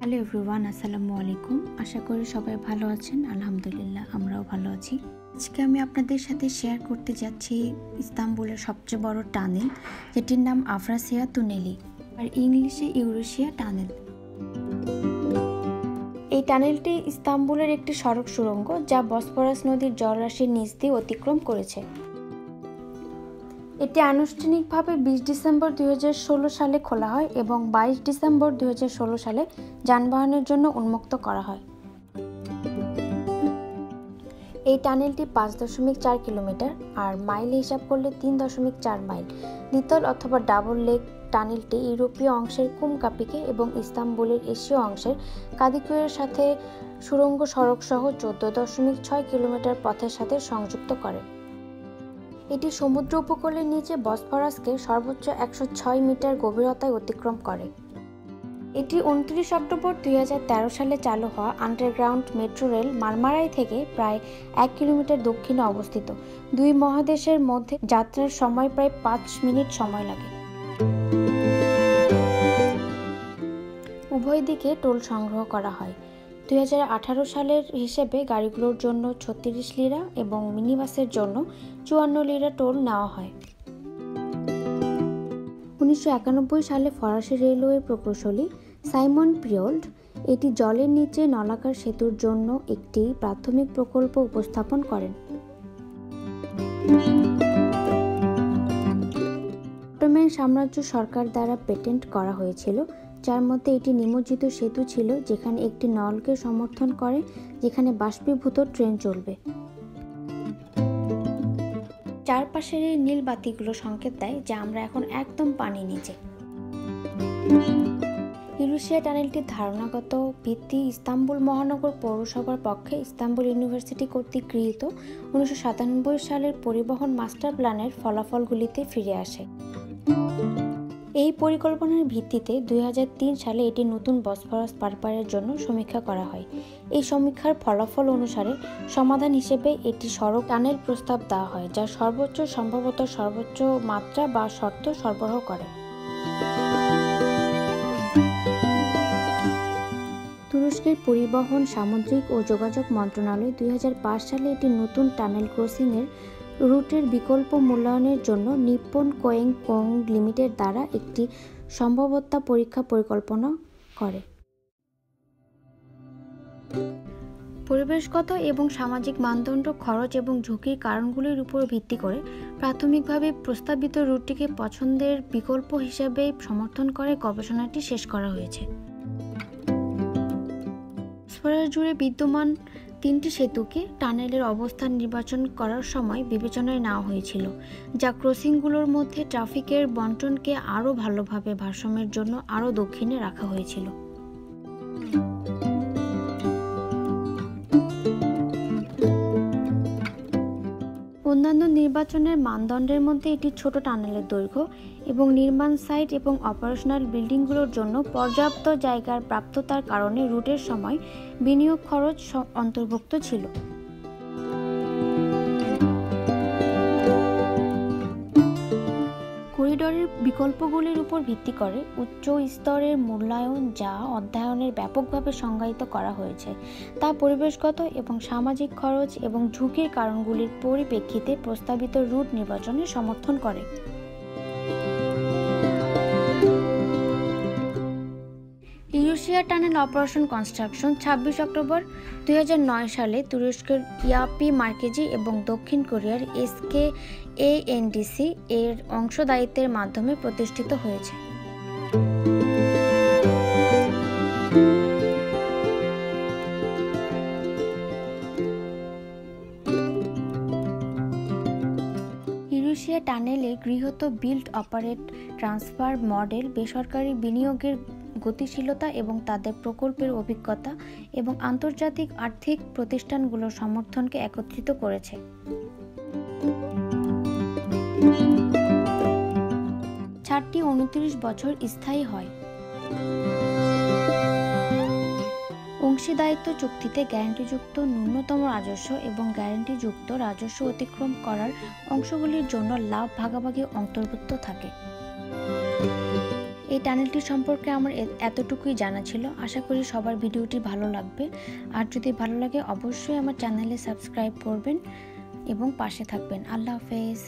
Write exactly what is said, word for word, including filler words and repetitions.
Hello everyone अस्सलामु आलैकुम आशा करी सबाई भालो आছেন আলহামদুলিল্লাহ আমরাও ভালো আছি। আজকে আমি আপনাদের সাথে শেয়ার করতে যাচ্ছি ইস্তাম্বুলের সবচেয়ে বড় টানেল যেটির নাম এউরাশিয়া টুনেলি আর ইংলিশে ইউরেশিয়া টানেল। এই টানেলটি ইস্তাম্বুলের একটি সড়ক সুড়ঙ্গ যা বসফরাস নদীর জলরাশির নিচ দিয়ে অতিক্রম করেছে। এটি আনুষ্ঠানিকভাবে বিশ ডিসেম্বর দুই হাজার ষোলো সালে খোলা হয় এবং বাইশ ডিসেম্বর দুই হাজার ষোলো সালে যানবাহনের জন্য উন্মুক্ত করা হয়। এই টানেলটি পাঁচ দশমিক চার কিলোমিটার আর মাইল হিসাব করলে তিন দশমিক চার মাইল। দ্বিতল অথবা ডাবল লেগ টানেলটি ইউরোপীয় অংশের কুমকাপিকে এবং ইস্তাম্বুলের এশীয় অংশের কাদিকুয়ের সাথে সুড়ঙ্গ সড়ক সহ চোদ্দ দশমিক ছয় কিলোমিটার পথের সাথে সংযুক্ত করে। এটি সমুদ্র উপকূলের নিচে বসফরাসকে সর্বোচ্চ একশো ছয় মিটার গভীরতায় অতিক্রম করে। এটি উনত্রিশ অক্টোবর দুই হাজার তেরো সালে চালু হওয়া আন্ডারগ্রাউন্ড মেট্রো রেল মারমারাই থেকে প্রায় এক কিলোমিটার দক্ষিণে অবস্থিত। দুই মহাদেশের মধ্যে যাত্রার সময় প্রায় পাঁচ মিনিট সময় লাগে। উভয় দিকে টোল সংগ্রহ করা হয়। দুই হাজার আঠারো সালের হিসেবে গাড়িগুলোর জন্য ছত্রিশ লিরা এবং মিনিবাসের জন্য চুয়ান্ন লিরা টোল নেওয়া হয়। উনিশশো একানব্বই সালে ফরাসি রেলওয়ে প্রকৌশলী সাইমন প্রিওল্ড এটি জলের নিচে নলাকার সেতুর জন্য একটি প্রাথমিক প্রকল্প উপস্থাপন করেন। অটোমান সাম্রাজ্য সরকার দ্বারা পেটেন্ট করা হয়েছিল, যার মধ্যে এটি নিমজ্জিত সেতু ছিল যেখানে একটি নলকে সমর্থন করে যেখানে বাষ্পীভূত ট্রেন চলবে। চারপাশের এই নীল বাতিগুলো সংকেত দেয় যে আমরা এখন একদম পানির নিচে। ইউরেশিয়া টানেলটির ধারণাগত ভিত্তি ইস্তাম্বুল মহানগর পৌরসভার পক্ষে ইস্তাম্বুল ইউনিভার্সিটি কর্তৃক গৃহীত উনিশশো সাতানব্বই সালের পরিবহন মাস্টার প্ল্যানের ফলাফলগুলিতে ফিরে আসে। এই পরিকল্পনার ভিত্তিতে দুই হাজার তিন সালে এটি নতুন বসফরাস পারপারের জন্য সমীক্ষা করা হয়। এই সমীক্ষার ফলাফল অনুসারে সমাধান হিসেবে এটি সড়ক টানেল প্রস্তাব দেওয়া হয় যা সর্বোচ্চ সম্ভবত সর্বোচ্চ মাত্রা বা শর্ত সরবরাহ করে। তুরস্কের পরিবহন সামুদ্রিক ও যোগাযোগ মন্ত্রণালয় দুই হাজার পাঁচ সালে এটি নতুন টানেল ক্রসিংয়ের রুটের বিকল্প মূল্যায়নের জন্য নিপ্পন কোয়েং কোং লিমিটেড দ্বারা একটি সম্ভাব্যতা পরীক্ষা পরিকল্পনা করে। পরিবেশগত এবং সামাজিক মানদণ্ড, খরচ এবং ঝুঁকির কারণগুলির উপর ভিত্তি করে প্রাথমিকভাবে প্রস্তাবিত রুটটিকে পছন্দের বিকল্প হিসেবে সমর্থন করে গবেষণাটি শেষ করা হয়েছে। বসফরাস জুড়ে বিদ্যমান তিনটি সেতুকে টানেলের অবস্থান নির্বাচন করার সময় বিবেচনায় নেওয়া হয়েছিল, যা ক্রসিংগুলোর মধ্যে ট্রাফিকের বন্টনকে আরও ভালোভাবে ভারসাম্যের জন্য আরও দক্ষিণে রাখা হয়েছিল। অন্যান্য নির্বাচনের মানদণ্ডের মধ্যে এটি ছোট টানেলের দৈর্ঘ্য এবং নির্মাণ সাইট এবং অপারেশনাল বিল্ডিংগুলোর জন্য পর্যাপ্ত জায়গার প্রাপ্ততার কারণে রুটের সময় বিনিয়োগ খরচ অন্তর্ভুক্ত ছিল। করিডোরের বিকল্পগুলির উপর ভিত্তি করে উচ্চ স্তরের মূল্যায়ন যা অধ্যয়নের ব্যাপকভাবে সংজ্ঞায়িত করা হয়েছে তা পরিবেশগত এবং সামাজিক খরচ এবং ঝুঁকির কারণগুলির পরিপ্রেক্ষিতে প্রস্তাবিত রুট নির্বাচনে সমর্থন করে। ইউরেশিয়া টানেল অপারেশন কনস্ট্রাকশন ছাব্বিশ অক্টোবর দুই হাজার নয় সালে তুরস্কের ইয়াপি মার্কেজি এবং দক্ষিণ কোরিয়ার এসকে এএনডিসি এর অংশদায়িত্বের মাধ্যমে প্রতিষ্ঠিত হয়েছে। ইউরেশিয়া টানেলে গৃহীত বিল্ড অপারেট ট্রান্সফার মডেল বেসরকারি বিনিয়োগের গতিশীলতা এবং তাদের প্রকল্পের অভিজ্ঞতা এবং আন্তর্জাতিক আর্থিক প্রতিষ্ঠানগুলোর সমর্থনকে একত্রিত করেছে। ছাড়টি উনত্রিশ বছর স্থায়ী হয়। অংশীদারিত্ব চুক্তিতে গ্যারান্টিযুক্ত ন্যূনতম রাজস্ব এবং গ্যারান্টিযুক্ত রাজস্ব অতিক্রম করার অংশগুলির জন্য লাভ ভাগাভাগি অন্তর্ভুক্ত থাকে। এই টানেলটি সম্পর্কে আমার এতটুকুই জানা ছিল। আশা করি সবার ভিডিওটি ভালো লাগবে, আর যদি ভালো লাগে অবশ্যই আমার চ্যানেলে সাবস্ক্রাইব করবেন এবং পাশে থাকবেন। আল্লাহ হাফেজ।